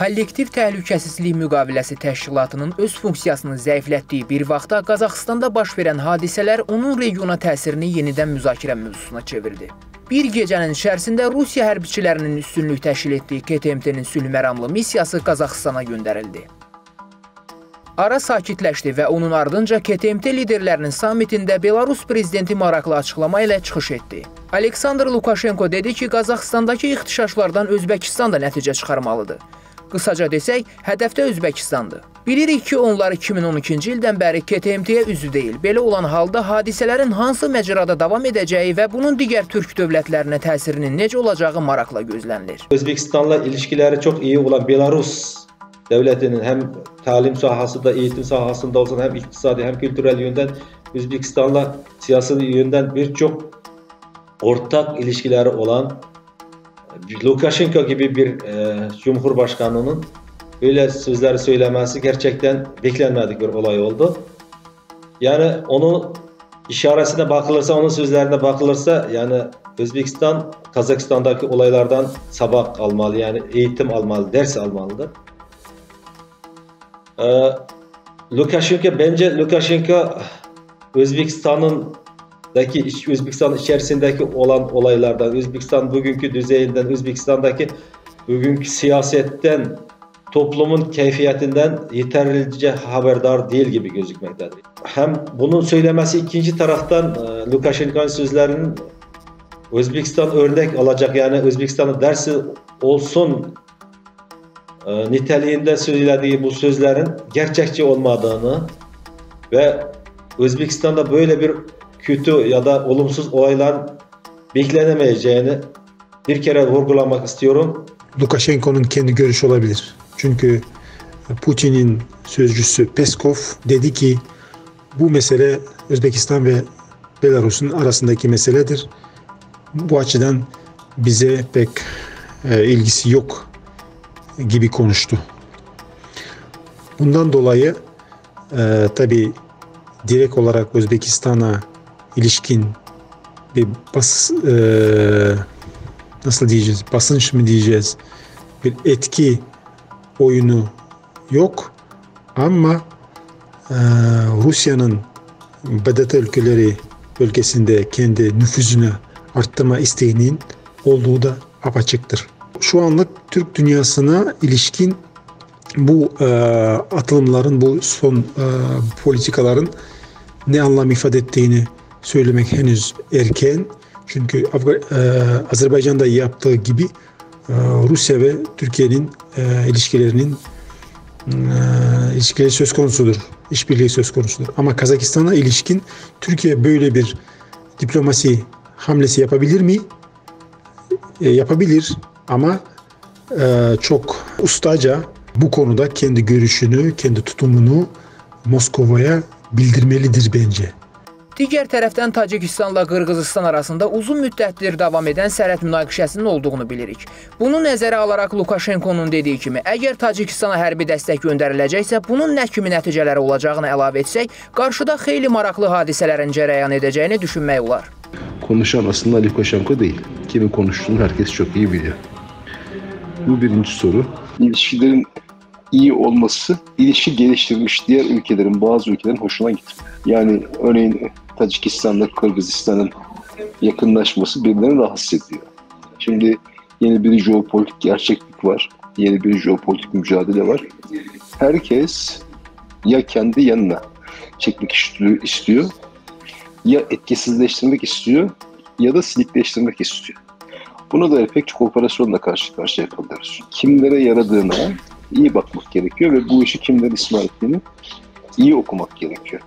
kollektiv təhlükəsizlik müqaviləsi təşkilatının öz funksiyasını zəiflətdiyi bir vaxtda Qazaxıstanda baş verən hadisələr onun regiona təsirini yenidən müzakirə mövzusuna çevirdi. Bir gecənin içərisində Rusiya hərbçilərinin üstünlük təşkil etdiyi KTMT-nin sülh məramlı missiyası Qazaxıstana göndərildi. Ara sakitləşdi və onun ardınca KTMT liderlərinin sammitində Belarus prezidenti maraqlı açıqlama ilə çıxış etdi. Aleksandr Lukashenko dedi ki, Qazaxıstandakı ixtişaşlardan Özbekistan da nəticə çıxarmalıdır. Qısaca desək, hədəfdə Özbekistandır. Bilirik ki, onlar 2012-ci ildən bəri KTMT-yə üzvü deyil. Belə olan halda hadisələrin hansı məcrada davam edəcəyi və bunun digər türk dövlətlərinə təsirinin necə olacağı maraqla gözlənilir. Özbekistanla ilişkiləri çox iyi olan Belarus dövlətinin həm təlim sahəsində, eğitim sahəsində olsun, həm iqtisadi, həm kültürel yönden Özbekistanla siyasi yönden bir çox ortak ilişkileri olan Lukashenko gibi bir Cumhurbaşkanı'nın öyle sözleri söylemesi gerçekten beklenmedik bir olay oldu. Yani onun işaretine bakılırsa, onun sözlerine bakılırsa, yani Özbekistan, Kazakistan'daki olaylardan sabah almalı, yani eğitim almalı, ders almalıdır. Bence Lukashenko Özbekistan içerisindeki olan olaylardan, Özbekistan bugünkü düzeyinden, Özbekistan'daki bugünkü siyasetten, toplumun keyfiyetinden yeterince haberdar değil gibi gözükmektedir. Hem bunun söylemesi ikinci taraftan Lukashenko'nun sözlerinin Özbekistan örnek alacak, yani Özbekistan'ın dersi olsun niteliğinde söylediği bu sözlerin gerçekçi olmadığını ve Özbekistan'da böyle bir kötü ya da olumsuz olaylar beklenemeyeceğini bir kere vurgulamak istiyorum. Lukashenko'nun kendi görüşü olabilir. Çünkü Putin'in sözcüsü Peskov dedi ki bu mesele Özbekistan ve Belarus'un arasındaki meseledir. Bu açıdan bize pek ilgisi yok gibi konuştu. Bundan dolayı tabii direkt olarak Özbekistan'a ilişkin bir basınç mı diyeceğiz bir etki oyunu yok, ama Rusya'nın BDT ülkeleri bölgesinde kendi nüfuzunu arttırma isteğinin olduğu da apaçıktır. Şu anlık Türk dünyasına ilişkin bu atılımların, bu son politikaların ne anlam ifade ettiğini söylemek henüz erken. Çünkü Azerbaycan'da yaptığı gibi Rusya ve Türkiye'nin ilişkileri söz konusudur, işbirliği söz konusudur. Ama Kazakistan'a ilişkin Türkiye böyle bir diplomasi hamlesi yapabilir mi? Yapabilir, ama çok ustaca bu konuda kendi görüşünü, kendi tutumunu Moskova'ya bildirmelidir bence. Digər tərəfdən Tacikistanla Qırğızıstan arasında uzun müddətdir davam edən sərhəd münaqişəsinin olduğunu bilirik. Bunu nəzərə alaraq Lukashenko'nun dediyi kimi, əgər Tacikistana hərbi dəstək göndəriləcəksə, bunun nə kimi nəticələri olacağını əlavə etsək, qarşıda xeyli maraqlı hadisələrin cərəyan edəcəyini düşünmək olar. Konuşan aslında Lukashenko değil. Kimin konuştuğunu herkes çok iyi biliyor. Bu birinci soru. İlişkilerin iyi olması, ilişki geliştirmiş diğer ülkelerin, bazı ülkelerin hoşuna gitmiyor. Yani örneğin Tacikistan'la Kırgızistan'ın yakınlaşması birilerini rahatsız ediyor. Şimdi yeni bir jeopolitik gerçeklik var, yeni bir jeopolitik mücadele var. Herkes ya kendi yanına çekmek istiyor, ya etkisizleştirmek istiyor, ya da silikleştirmek istiyor. Buna da pek çok operasyonla karşı karşıya kalıyoruz. Kimlere yaradığına iyi bakmak gerekiyor ve bu işi kimler ismal ettiğini iyi okumak gerekiyor.